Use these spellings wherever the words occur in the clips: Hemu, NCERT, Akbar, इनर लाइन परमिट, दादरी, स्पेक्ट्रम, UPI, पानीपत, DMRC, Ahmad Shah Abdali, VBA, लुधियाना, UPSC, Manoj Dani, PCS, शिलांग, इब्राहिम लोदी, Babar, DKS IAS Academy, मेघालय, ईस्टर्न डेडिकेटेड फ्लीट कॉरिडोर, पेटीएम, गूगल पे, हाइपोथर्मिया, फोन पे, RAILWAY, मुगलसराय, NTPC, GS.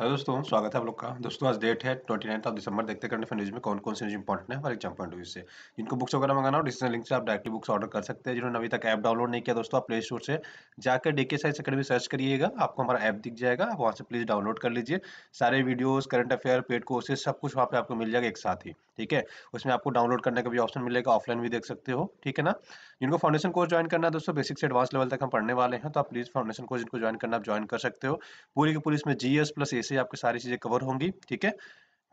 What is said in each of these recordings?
Hello दोस्तों, स्वागत है आप लोग का। दोस्तों आज डेट है 29 दिसंबर। देखते हैं करंट अफेयर न्यूज़ में कौन कौन से न्यूज़ इंपॉर्टेंट है और एग्जाम पॉइंट ऑफ व्यू से। जिनको बुक्स वगैरह मंगाना हो डिस्क्रिप्शन लिंक से आप डायरेक्टली बुक्स ऑर्डर कर सकते हैं। जिन्होंने अभी तक ऐप डाउनलोड नहीं किया दोस्तों, आप प्ले स्टोर से जाकर DKS IAS अकेडमी सर्च करिएगा, आपको हमारा ऐप दिख जाएगा। आप वहाँ से प्लीज़ डाउनलोड कर लीजिए। सारे videos, current affair, paid courses सब कुछ वहाँ पर आपको मिल जाएगा एक साथ ही, ठीक है। उसमें आपको डाउनलोड करने का भी ऑप्शन मिलेगा, ऑफलाइन भी देख सकते हो, ठीक है ना। जिनको फाउंडेशन कोर्स ज्वाइन करना है दोस्तों, बेसिक से एडवांस लेवल तक हम पढ़ने वाले हैं, तो आप प्लीज़ फाउंडेशन कोर्स जिनको ज्वाइन करना आप ज्वाइन कर सकते हो। पूरी की पूरी इसमें GS प्लस ऐसे आपकी सारी चीज़ें कवर होंगी, ठीक है।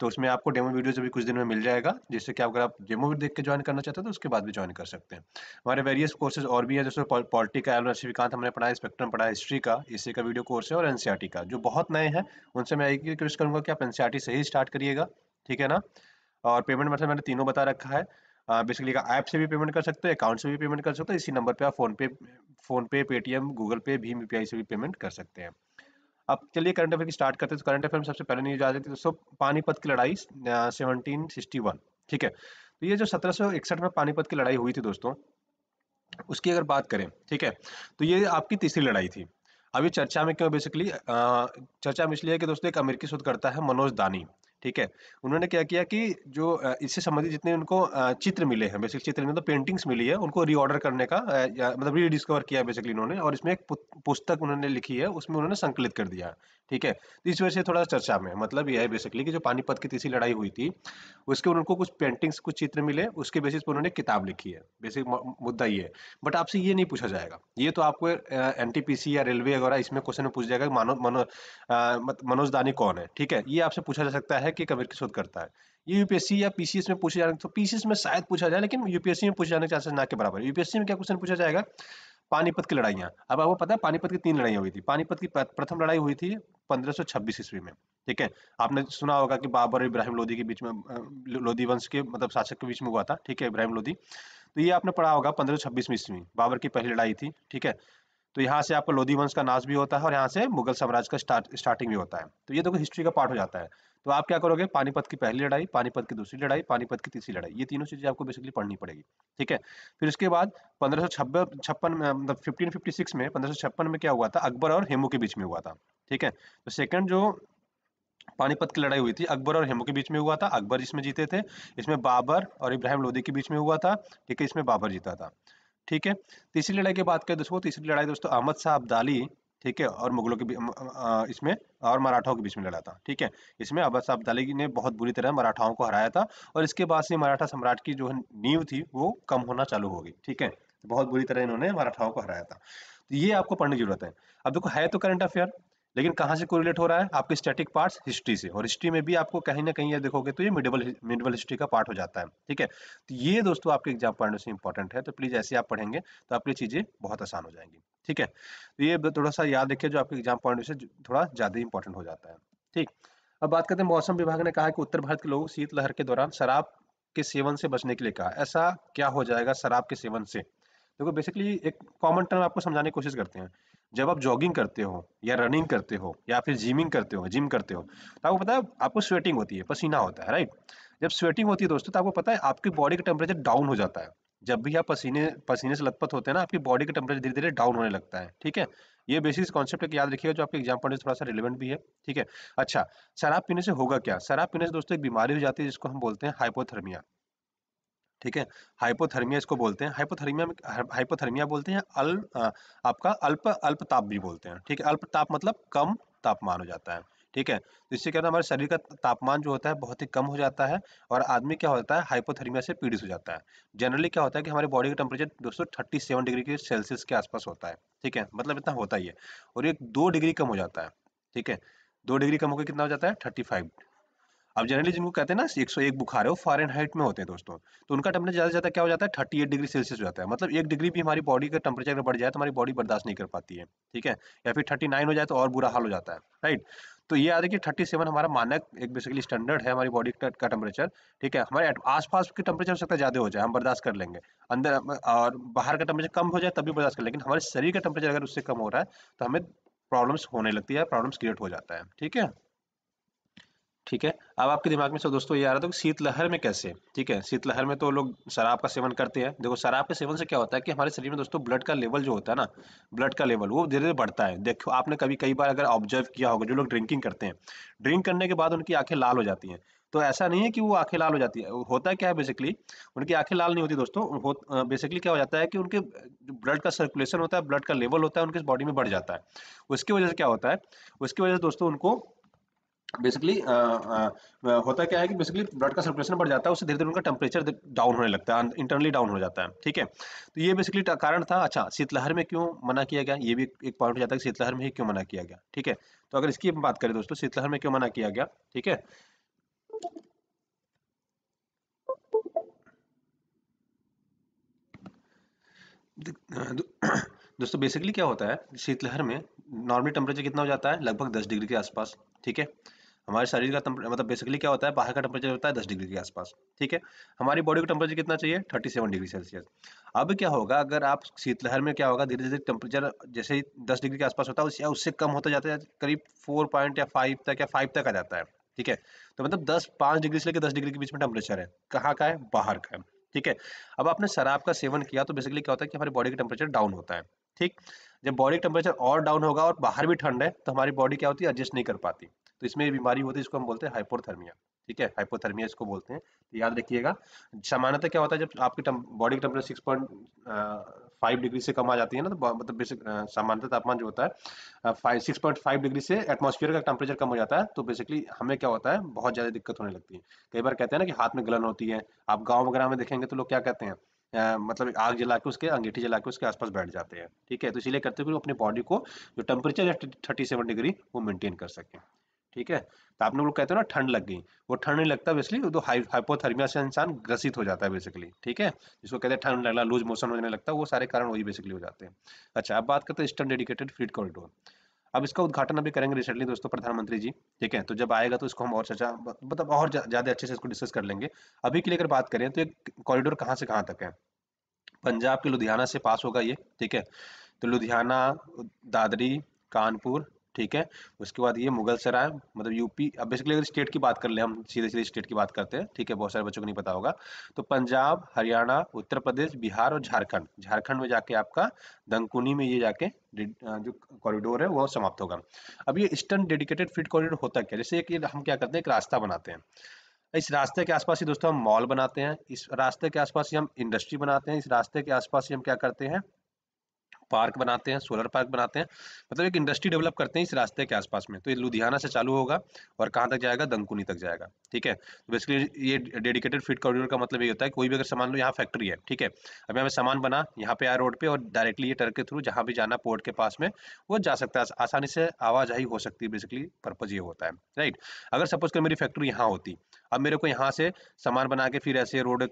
तो उसमें आपको डेमो वीडियोज भी कुछ दिन में मिल जाएगा, जिससे कि अगर आप डेमो भी देख के ज्वाइन करना चाहते हो तो उसके बाद भी ज्वाइन कर सकते हैं। हमारे वेरियस कोर्सेज और भी हैं, जैसे पॉलिटी का एलवन श्रीकांत हमने पढ़ा है, स्पेक्ट्रम पढ़ा है, हिस्ट्री का इसी का वीडियो कोर्स है और NCERT का जो बहुत नए हैं उनसे मैं एक रिक्वेस्ट करूँगा कि आप NCERT से ही स्टार्ट करिएगा, ठीक है ना। और पेमेंट मेथड मैंने तीनों बता रखा है। बेसिकली का ऐप से भी पेमेंट कर सकते हो, अकाउंट से भी पेमेंट कर सकते हो, इसी नंबर पे आप फोन पे, पेटीएम, गूगल पे, भीम UPI से भी पेमेंट कर सकते हैं। अब चलिए करंट अफेयर की स्टार्ट करते हैं। तो करंट अफेयर में सबसे पहले न्यूज आ जाती है दोस्तों पानीपत की लड़ाई 1761, ठीक है। तो ये जो 1761 में पानीपत की लड़ाई हुई थी दोस्तों, उसकी अगर बात करें, ठीक है, तो ये आपकी तीसरी लड़ाई थी। अभी चर्चा में क्यों, बेसिकली चर्चा में इसलिए कि दोस्तों एक अमेरिकी शोधकर्ता है मनोज दानी, ठीक है। उन्होंने क्या किया कि जो इससे संबंधित जितने उनको चित्र मिले हैं, बेसिकली चित्र में तो पेंटिंग्स मिली है, उनको रीऑर्डर करने का मतलब रीडिस्कवर किया बेसिकली इन्होंने, और इसमें एक पुस्तक उन्होंने लिखी है, उसमें उन्होंने संकलित कर दिया, ठीक है। तो इस वजह से थोड़ा चर्चा में मतलब यह है बेसिकली कि जो पानीपत की तीसरी लड़ाई हुई थी उसके उनको कुछ पेंटिंग्स, कुछ चित्र मिले, उसके बेसिस पर उन्होंने किताब लिखी है, बेसिक मुद्दा ये है। बट आपसे ये नहीं पूछा जाएगा, ये तो आपको NTPC या रेलवे वगैरह इसमें क्वेश्चन में पूछ जाएगा मनोज दानी कौन है, ठीक है। ये आपसे पूछा जा सकता है कि कबीर की शोध करता है। ये UPSC या PCS में पूछे जाने, तो PCS में शायद पूछा जाए, लेकिन UPSC में पूछे जाने के चांसेस ना के बराबर। UPSC में क्या क्वेश्चन पूछा जाएगा, पानीपत की लड़ाइयाँ। अब आपको पता है पानीपत की 3 लड़ाइयाँ हुई थी। पानीपत की प्रथम लड़ाई हुई थी 1526 ईस्वी में, ठीक है। आपने सुना होगा कि बाबर और इब्राहिम लोदी के बीच में, लोदी वंश के मतलब शासक के बीच में हुआ था, ठीक है, इब्राहिम लोदी। तो ये आपने पढ़ा होगा 1526 ईस्वी बाबर की पहली लड़ाई थी, ठीक है। तो यहाँ से आपको लोदी वंश का नाश भी होता है और यहाँ से मुगल साम्राज्य का स्टार्टिंग भी होता है। तो ये देखो हिस्ट्री का पार्ट हो जाता है। तो आप क्या करोगे, पानीपत की पहली लड़ाई, पानीपत की दूसरी लड़ाई, पानीपत की तीसरी लड़ाई, ये तीनों चीज़ें आपको बेसिकली पढ़नी पड़ेगी, ठीक है। फिर उसके बाद 1556 में, मतलब 1556 में, 1556 में क्या हुआ था, अकबर और हेमू के बीच में हुआ था, ठीक है। तो सेकंड जो पानीपत की लड़ाई हुई थी अकबर और हेमू के बीच में हुआ था, अकबर इसमें जीते थे। इसमें बाबर और इब्राहिम लोदी के बीच में हुआ था, ठीक है, इसमें बाबर जीता था, ठीक है। तीसरी लड़ाई की बात करें दोस्तों, तीसरी लड़ाई दोस्तों अहमद शाह अब्दाली, ठीक है, और मुगलों के इसमें और मराठाओं के बीच में लड़ा था, ठीक है। इसमें अहमद शाह अब्दाली ने बहुत बुरी तरह मराठाओं को हराया था और इसके बाद से मराठा सम्राट की जो नींव थी वो कम होना चालू हो गई, ठीक है। तो बहुत बुरी तरह इन्होंने मराठाओं को हराया था। तो ये आपको पढ़ने की जरूरत है। अब देखो है तो करंट अफेयर, लेकिन कहाँ से कोरिलेट हो रहा है, आपके स्टैटिक पार्ट्स हिस्ट्री से, और हिस्ट्री में भी आपको कहीं ना कहीं ये देखोगे तो ये मिडिवल हिस्ट्री का पार्ट हो जाता है, ठीक है। तो ये दोस्तों आपके एग्जाम पढ़ने से इंपॉर्टेंट है। तो प्लीज़ ऐसे आप पढ़ेंगे तो आपकी चीज़ें बहुत आसान हो जाएंगी, ठीक है। तो ये थोड़ा सा याद रखिए, जो आपके एग्जाम पॉइंट से थोड़ा ज़्यादा इंपॉर्टेंट हो जाता है, ठीक। अब बात करते हैं, मौसम विभाग ने कहा कि उत्तर भारत के लोगों को शीतलहर के दौरान शराब के सेवन से बचने के लिए कहा। ऐसा क्या हो जाएगा शराब के सेवन से, देखो बेसिकली एक कॉमन टर्म आपको समझाने की कोशिश करते हैं। जब आप जॉगिंग करते हो या रनिंग करते हो या फिर जिम करते हो तो आपको पता है आपको स्वेटिंग होती है, पसीना होता है, राइट। जब स्वेटिंग होती है दोस्तों तो आपको पता है आपकी बॉडी का टेम्परेचर डाउन हो जाता है। जब भी आप पसीने से लथपथ होते हैं ना, आपकी बॉडी का टेम्परेचर धीरे धीरे डाउन होने लगता है, ठीक है। ये बेसिक कॉन्सेप्ट याद रखिएगा, जो आपके एग्जाम पॉइंट से थोड़ा सा रिलेवेंट भी है, ठीक है। अच्छा, शराब पीने से होगा क्या, शराब पीने से दोस्तों एक बीमारी हो जाती है जिसको हम बोलते हैं हाइपोथर्मिया, ठीक है। हाइपोथर्मिया इसको बोलते हैं, हाइपोथर्मिया बोलते हैं, आपका अल्पताप भी बोलते हैं, ठीक है। अल्पताप मतलब कम तापमान हो जाता है, ठीक है। तो इससे क्या होता है, हमारे शरीर का तापमान जो होता है बहुत ही कम हो जाता है और आदमी क्या होता है हाइपोथर्मिया से पीड़ित हो जाता है। जनरली क्या होता है कि हमारी बॉडी का टेम्परेचर दोस्तों 37 डिग्री सेल्सियस के आसपास होता है, ठीक है, मतलब इतना होता ही है, और एक 2 डिग्री कम हो जाता है, ठीक है। 2 डिग्री कम होकर कितना हो जाता है 35। अब जनरली जिनको कहते हैं ना 101 बुखार है वो फ़ारेनहाइट में होते हैं दोस्तों, तो उनका टेम्परेचर ज़्यादा से ज़्यादा क्या हो जाता है 38 डिग्री सेल्सियस हो जाता है। मतलब 1 डिग्री भी हमारी बॉडी का टेम्परेचर अगर बढ़ जाए तो हमारी बॉडी बर्दाश्त नहीं कर पाती है, ठीक है। या फिर 39 हो जाए तो और बुरा हाल हो जाता है, राइट। तो ये याद है कि 37 हमारा मानक एक बेसिकली स्टैंडर्ड है हमारी बॉडी का टेम्परेचर, ठीक है। हमारे आसपास के टेम्परेचर हो सकता है ज़्यादा हो जाए, हम बर्दाश्त कर लेंगे, अंदर और बाहर का टेम्परेचर कम हो जाए तभी बर्दाश्त कर लेंगे, लेकिन हमारे शरीर का टेम्परेचर अगर उससे कम हो रहा है तो हमें प्रॉब्लम्स होने लगती है, प्रॉब्लम्स क्रिएट हो जाता है, ठीक है। ठीक है। अब आपके दिमाग में सब दोस्तों ये आ रहा था कि शीतलहर में कैसे, ठीक है, शीतलहर में तो लोग शराब का सेवन करते हैं। देखो शराब के सेवन से क्या होता है कि हमारे शरीर में दोस्तों ब्लड का लेवल जो होता है ना, ब्लड का लेवल वो धीरे धीरे बढ़ता है। देखो आपने कभी कई बार अगर ऑब्जर्व किया होगा, जो लोग ड्रिंकिंग करते हैं, ड्रिंक करने के बाद उनकी आंखें लाल हो जाती हैं। तो ऐसा नहीं है कि वो आंखें लाल हो जाती है, होता है क्या है बेसिकली, उनकी आंखें लाल नहीं होती दोस्तों। बेसिकली क्या हो जाता है कि उनके ब्लड का सर्कुलेशन होता है, ब्लड का लेवल होता है उनके बॉडी में बढ़ जाता है। उसकी वजह से क्या होता है, उसकी वजह से दोस्तों उनको बेसिकली होता क्या है कि बेसिकली ब्लड का सर्कुलेशन बढ़ जाता है, उससे धीरे धीरे उनका टेम्परेचर डाउन होने लगता है, इंटरनली डाउन हो जाता है, ठीक है। तो ये बेसिकली कारण था। अच्छा शीतलहर में क्यों मना किया गया, ये भी एक पॉइंट हो जाता है कि शीतलहर में ही क्यों मना किया गया, ठीक है। तो अगर इसकी बात करें दोस्तों, शीतलहर में क्यों मना किया गया, ठीक है, दोस्तों बेसिकली क्या होता है, शीतलहर में नॉर्मल टेम्परेचर कितना हो जाता है, लगभग 10 डिग्री के आसपास, ठीक है। हमारे शरीर का मतलब बेसिकली क्या होता है, बाहर का टेम्परेचर होता है 10 डिग्री के आसपास, ठीक है। हमारी बॉडी का टेम्परेचर कितना चाहिए, 37 डिग्री सेल्सियस। अब क्या होगा, अगर आप शीतलहर में क्या होगा, धीरे धीरे टेम्परेचर जैसे ही 10 डिग्री के आसपास होता है या उससे कम होता जाता है, करीब 4.5 तक या 5 तक आ जाता है, ठीक है। तो मतलब 5 डिग्री से लेकर 10 डिग्री के बीच में टेम्परेचर है। कहाँ का है, बाहर का है, ठीक है। अब आपने शराब का सेवन किया तो बेसिकली क्या होता है कि हमारी बॉडी का टेम्परेचर डाउन होता है, ठीक। जब बॉडी का टेम्परेचर और डाउन होगा और बाहर भी ठंड है तो हमारी बॉडी क्या होती है, एडजस्ट नहीं कर पाती, तो इसमें बीमारी होती है, इसको हम बोलते हैं हाइपोथर्मिया, ठीक है, हाइपोथर्मिया इसको बोलते हैं। तो याद रखिएगा सामान्यतः क्या होता है, जब आपकी बॉडी का टेम्परेचर 6.5 डिग्री से कम आ जाती है ना, तो मतलब बेसिक सामान्यतः तापमान जो होता है 6.5 डिग्री से एटमॉस्फेयर का टेम्परेचर कम हो जाता है, तो बेसिकली हमें क्या होता है, बहुत ज़्यादा दिक्कत होने लगती है। कई बार कहते हैं ना कि हाथ में गलन होती है, आप गाँव वगैरह में देखेंगे तो लोग क्या कहते हैं, मतलब आग जला के उसके अंगीठी जला के उसके आसपास बैठ जाते हैं, ठीक है। तो इसीलिए करते हुए अपने बॉडी को जो टेम्परेचर है 37 डिग्री वो मेंटेन कर सकें, ठीक है। तो आपने लोग कहते हैं ना ठंड लग गई, वो ठंड नहीं लगता बेसिकली, तो हाइपोथर्मिया से इंसान ग्रसित हो जाता है बेसिकली, ठीक है, जिसको कहते हैं ठंड लगना, लूज मोशन होने लगता है, वो सारे कारण वही बेसिकली हो जाते हैं। अच्छा अब बात करते हैं ईस्टर्न डेडिकेटेड फ्लीट कॉरिडोर। अब इसका उद्घाटन अभी करेंगे रिसेंटली दोस्तों प्रधानमंत्री जी, ठीक है। तो जब आएगा तो इसको हम और चर्चा मतलब और ज़्यादा अच्छे से इसको डिस्कस कर लेंगे। अभी के लिए अगर बात करें तो एक कॉरिडोर कहाँ से कहाँ तक है, पंजाब के लुधियाना से पास होगा ये, ठीक है। तो लुधियाना, दादरी, कानपुर, ठीक है, उसके बाद ये मुगलसराय, मतलब यूपी। अब बेसिकली अगर स्टेट की बात कर ले, हम सीधे सीधे स्टेट की बात करते हैं, ठीक है, बहुत सारे बच्चों को नहीं पता होगा। तो पंजाब, हरियाणा, उत्तर प्रदेश, बिहार और झारखंड, झारखंड में जाके आपका दंकुनी में ये जाके जो कॉरिडोर है वो समाप्त होगा। अब ये ईस्टर्न डेडिकेटेड फ्लीट कॉरिडोर होता क्या, जैसे कि हम क्या करते हैं, एक रास्ता बनाते हैं, इस रास्ते के आसपास ही दोस्तों हम मॉल बनाते हैं, इस रास्ते के आसपास ही हम इंडस्ट्री बनाते हैं, इस रास्ते के आसपास ही हम क्या करते हैं, पार्क बनाते हैं, सोलर पार्क बनाते हैं, मतलब एक इंडस्ट्री डेवलप करते हैं इस रास्ते के आसपास में। तो ये लुधियाना से चालू होगा और कहाँ तक जाएगा, दंकुनी तक जाएगा, ठीक है। तो बेसिकली ये डेडिकेटेड फ्लीट कॉरिडोर का मतलब ये होता है कोई भी अगर सामान लो, यहाँ फैक्ट्री है, ठीक है, अब यहाँ पे सामान बना, यहाँ पे आया रोड पे और डायरेक्टली ये टर्क के थ्रू जहाँ भी जाना पोर्ट के पास में वो जा सकता है, आसानी से आवाजाही हो सकती है, बेसिकली पर्पज ये होता है, राइट। अगर सपोज कर मेरी फैक्ट्री यहाँ होती, अब मेरे को यहाँ से सामान बना के फिर ऐसे रोड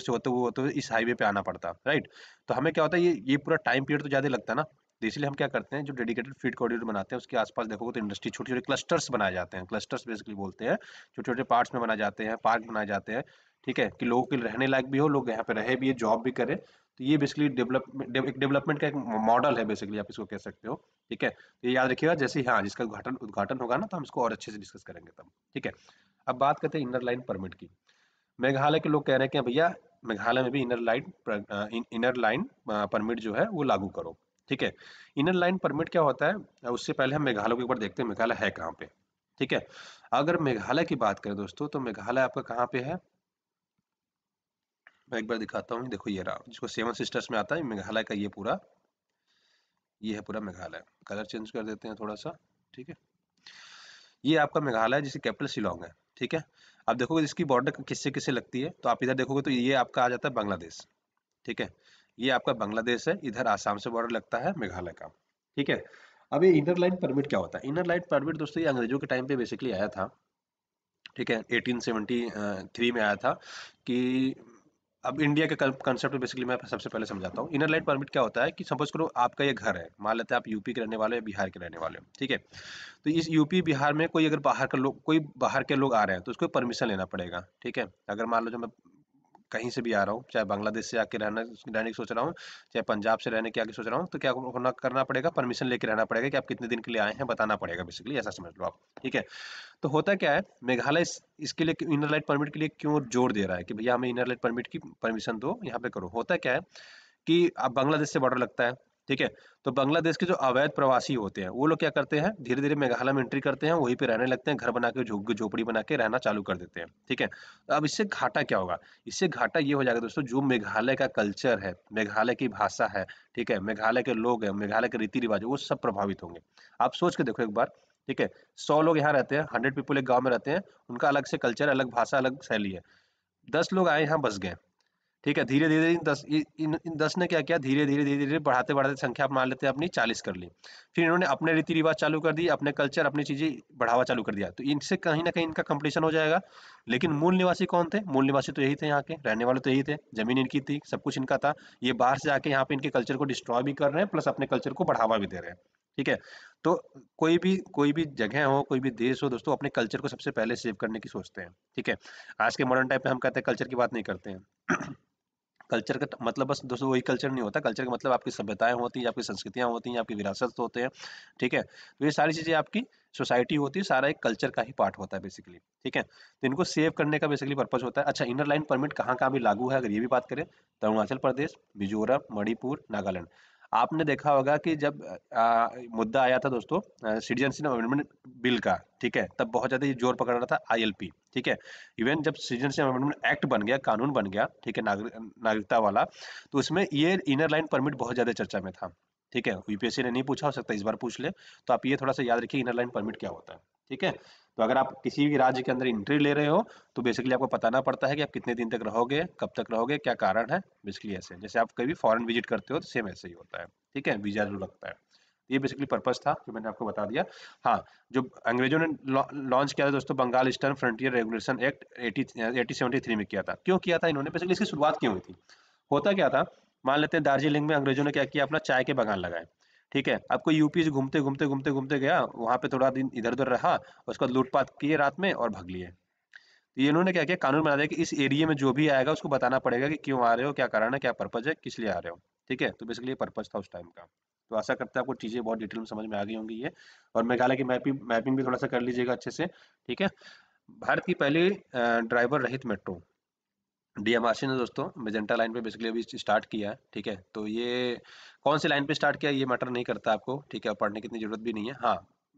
से होते हुए इस हाईवे पे आना पड़ता, राइट। तो हमें क्या होता है, ये पूरा टाइम पीरियड तो ज़्यादा लगता है ना, तो इसलिए हम क्या करते हैं, जो डेडिकेटेड फ्लीट कॉरिडोर बनाते हैं उसके आसपास देखोगे तो इंडस्ट्री छोटे छोटे क्लस्टर्स बनाए जाते हैं, क्लस्टर्स बेसिकली बोलते हैं, छोटे छोटे पार्ट्स में बनाए जाते हैं, पार्क बनाए जाते हैं, ठीक है, कि लोगों के रहने लायक भी हो, लोग यहाँ पे रहे भी है, जॉब भी करें। तो ये बेसिकली डेवलपमेंट का एक मॉडल है बेसिकली, आप इसको कह सकते हो, ठीक है। तो ये याद रखिएगा, जैसे हाँ जिसका उद्घाटन होगा ना तो हम इसको और अच्छे से डिस्कस करेंगे तब, ठीक है। अब बात करते हैं इनर लाइन परमिट की। मेघालय के लोग कह रहे हैं कि भैया मेघालय में भी इनर लाइन परमिट जो है वो लागू करो, ठीक है। इनर लाइन परमिट क्या होता है, उससे पहले हम मेघालय के ऊपर देखते हैं मेघालय है कहाँ पे, ठीक है। अगर मेघालय की बात करें दोस्तों तो मेघालय आपका कहाँ पे है, मैं एक बार दिखाता हूँ, देखो ये रहा, जिसको 7 सिस्टर्स में आता है मेघालय का, ये पूरा ये है पूरा मेघालय। कलर चेंज कर देते हैं थोड़ा सा, ठीक है। ये आपका मेघालय है, जिसकी कैपिटल शिलांग है, ठीक है। आप देखोगे इसकी बॉर्डर किससे किससे लगती है, तो आप इधर देखोगे तो ये आपका आ जाता है बांग्लादेश, ठीक है, ये आपका बांग्लादेश है, इधर आसाम से बॉर्डर लगता है मेघालय का, ठीक है। अब ये इनर लाइन परमिट क्या होता है, इनर लाइन परमिट दोस्तों ये अंग्रेजों के टाइम पे बेसिकली आया था, ठीक है, 1873 में आया था। कि अब इंडिया के कंसेप्ट बेसिकली मैं सबसे पहले समझाता हूँ। इनर लाइन परमिट क्या होता है कि सपोज करो आपका ये घर है, मान लेते हैं आप यूपी के रहने वाले हो, बिहार के रहने वाले हो, ठीक है। तो इस यूपी बिहार में कोई अगर बाहर का लोग, कोई बाहर के लोग आ रहे हैं तो उसको परमिशन लेना पड़ेगा, ठीक है। अगर मान लो जो मैं कहीं से भी आ रहा हूँ, चाहे बांग्लादेश से आके रहने की सोच रहा हूँ, चाहे पंजाब से रहने की आके सोच रहा हूँ, तो क्या होना करना पड़ेगा, परमिशन लेके रहना पड़ेगा कि आप कितने दिन के लिए आए हैं बताना पड़ेगा, बेसिकली ऐसा समझ लो आप। ठीक है, तो होता क्या है, मेघालय इसके लिए इनर लाइट परमिट के लिए क्यों जोर दे रहा है कि भैया हमें इनर लाइट परमिट की परमिशन दो, यहाँ पे करो। होता क्या है कि आप बांग्लादेश से बॉर्डर लगता है, ठीक है, तो बांग्लादेश के जो अवैध प्रवासी होते हैं वो लोग क्या करते हैं, धीरे धीरे मेघालय में एंट्री करते हैं, वहीं पे रहने लगते हैं, घर बना के झोपड़ी बना के रहना चालू कर देते हैं। ठीक है, तो अब इससे घाटा क्या होगा, इससे घाटा ये हो जाएगा दोस्तों, जो मेघालय का कल्चर है, मेघालय की भाषा है, ठीक है, मेघालय के लोग हैं, मेघालय के रीति रिवाज, वो सब प्रभावित होंगे। आप सोच के देखो एक बार, ठीक है, 100 लोग यहाँ रहते हैं, 100 पीपल एक गाँव में रहते हैं, उनका अलग से कल्चर, अलग भाषा, अलग शैली है, 10 लोग आए यहाँ बस गए, ठीक है, धीरे धीरे इन दस ने क्या किया, धीरे धीरे बढ़ाते बढ़ाते संख्या मान लेते हैं अपनी 40 कर ली, फिर इन्होंने अपने रीति रिवाज चालू कर दी, अपने कल्चर, अपनी चीज़ें बढ़ावा चालू कर दिया, तो इनसे कहीं ना कहीं इनका कंपटीशन हो जाएगा। लेकिन मूल निवासी कौन थे, मूल निवासी तो यही थे, यहाँ के रहने वाले तो यही थे, जमीन इनकी थी, सब कुछ इनका था, ये बाहर से आके यहाँ पे इनके कल्चर को डिस्ट्रॉय भी कर रहे हैं, प्लस अपने कल्चर को बढ़ावा भी दे रहे हैं। ठीक है, तो कोई भी जगह हो, कोई भी देश हो दोस्तों, अपने कल्चर को सबसे पहले सेव करने की सोचते हैं। ठीक है, आज के मॉडर्न टाइप में हम कहते हैं कल्चर की बात नहीं करते हैं। कल्चर का मतलब बस दोस्तों वही कल्चर नहीं होता, कल्चर का मतलब आपकी सभ्यताएं होती हैं, आपकी संस्कृतियां होती हैं, आपकी विरासत होते हैं, ठीक है, तो ये सारी चीज़ें आपकी सोसाइटी होती है, सारा एक कल्चर का ही पार्ट होता है बेसिकली। ठीक है, तो इनको सेव करने का बेसिकली पर्पज होता है। अच्छा, इनर लाइन परमिट कहाँ कहाँ भी लागू है, अगर ये भी बात करें तो अरुणाचल प्रदेश, मिजोरम, मणिपुर, नागालैंड। आपने देखा होगा कि जब मुद्दा आया था दोस्तों सिटीजनशिप अमेंडमेंट बिल का, ठीक है, तब बहुत ज़्यादा ये जोर पकड़ रहा था आईएलपी। ठीक है, इवन जब सिटीजनशिप अमेंडमेंट एक्ट बन गया, कानून बन गया, ठीक है, नागरिकता वाला, तो उसमें ये इनर लाइन परमिट बहुत ज़्यादा चर्चा में था। ठीक है, यूपीएससी ने नहीं पूछा, हो सकता है इस बार पूछ ले, तो आप ये थोड़ा सा याद रखिए इनर लाइन परमिट क्या होता है। ठीक है, तो अगर आप किसी भी राज्य के अंदर एंट्री ले रहे हो तो बेसिकली आपको बताना पड़ता है कि आप कितने दिन तक रहोगे, कब तक रहोगे, क्या कारण है, बेसिकली ऐसे जैसे आप कभी फॉरेन विजिट करते हो तो सेम ऐसे ही होता है। ठीक है, वीजा जो लगता है, ये बेसिकली पर्पस था जो मैंने आपको बता दिया। हाँ, जो अंग्रेजों ने लॉन्च किया था दोस्तों Bengal eastern frontier regulation act 1873 में किया था। क्यों किया था इन्होंने, बेसिकली इसकी शुरुआत क्यों हुई थी, होता क्या था, मान लेते हैं दार्जिलिंग में अंग्रेजों ने क्या किया, अपना चाय के बागान लगाए। ठीक है, आपको यूपी से घूमते घूमते गया, वहाँ पे थोड़ा दिन इधर उधर रहा, उसके बाद लूटपाट किए रात में और भाग लिए। तो ये इन्होंने क्या किया, कानून बना दिया कि इस एरिया में जो भी आएगा उसको बताना पड़ेगा कि क्यों आ रहे हो, क्या कारण है, क्या पर्पज है, किस लिए आ रहे हो। ठीक है, तो बेसिकली पर्पज था उस टाइम का। तो आशा करते हैं आपको चीज़ें बहुत डिटेल में समझ में आ गई होंगी ये, और मेघालय की मैपिंग भी थोड़ा सा कर लीजिएगा अच्छे से। ठीक है, भारत की पहली ड्राइवर रहित मेट्रो डीएमआरसी ने दोस्तों मेजेंटा लाइन पे बेसिकली अभी स्टार्ट किया है। ठीक है, तो ये कौन सी लाइन पे स्टार्ट किया ये मैटर नहीं करता आपको, ठीक है, और पढ़ने की इतनी जरूरत भी नहीं है। हाँ,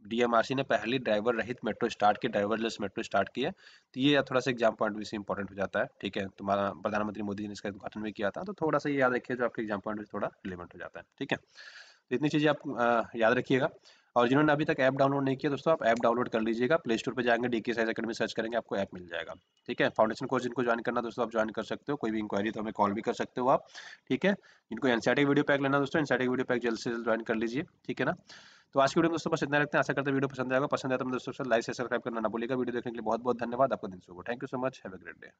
डीएमआरसी ने पहली ड्राइवर रहित मेट्रो स्टार्ट की, ड्राइवरलेस मेट्रो स्टार्ट की है, तो ये थोड़ा सा एग्जाम पॉइंट भी से इंपॉर्टेंट हो जाता है। ठीक है, तुम्हारा प्रधानमंत्री मोदी जी ने इसका उद्घाटन भी किया था, तो थोड़ा सा याद रखिए जो आपके एग्जाम पॉइंट में थोड़ा रिलेवेंट हो जाता है। ठीक है, तो इतनी चीज़ें आप याद रखिएगा। और जिन्होंने अभी तक ऐप डाउनलोड नहीं किया दोस्तों, आप ऐप डाउनलोड कर लीजिएगा, प्ले स्टोर पर जाएंगे, डीकेएस आईएएस एकेडमी सर्च करेंगे, आपको ऐप मिल जाएगा। ठीक है, फाउंडेशन कोर्स जिनको ज्वाइन करना दोस्तों आप ज्वाइन कर सकते हो, कोई भी इंक्वायरी तो हमें कॉल भी कर सकते हो आप। ठीक है, जिनको एनसीईआरटी वीडियो पैक लेना दोस्तों, एनसीईआरटी वीडियो पैक जल्द से जल्द ज्वाइन कर लीजिए। ठीक है ना, तो आज की वीडियो में दोस्तों बस इतना रखते हैं, आशा करते हैं वीडियो पसंद आएगा, पसंद आया तो दोस्तों लाइक से सब्सक्राइब करना ना भूलिएगा। वीडियो देखने के लिए बहुत बहुत धन्यवाद, आपका दिन शुभ हो, thank you so much, have a great day.